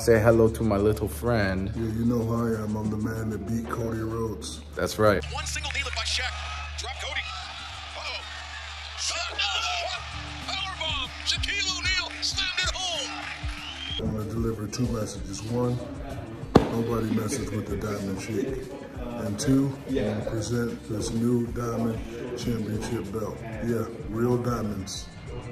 Say hello to my little friend. Yeah, you know who I am. I'm the man that beat Cody Rhodes. That's right. One single knee lift by Shaq. Drop Cody. Uh-oh. Powerbomb. Shaquille O'Neal slammed it home. I'm going to deliver two messages. One, nobody messes with the Diamond Sheik. And two, I'm going to present this new Diamond Championship belt. Yeah, real diamonds.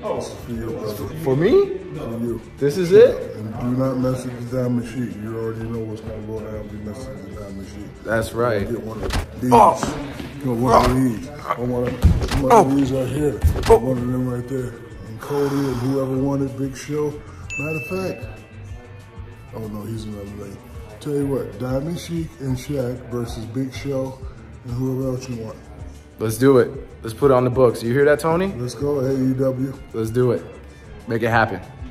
Oh, for you, brother. For me? For you. This is it? And do not mess with the Diamond Sheik. You already know what's going to go down if you mess with the Diamond Sheik. That's right. You get one of these. Oh. You know, one of these. One of these right here. Oh. One of them right there. And Cody and whoever won it, Big Show. Matter of fact, oh no, he's another lady. Tell you what, Diamond Sheik and Shaq versus Big Show and whoever else you want. Let's do it. Let's put it on the books. You hear that, Tony? Let's go, AEW. Let's do it. Make it happen.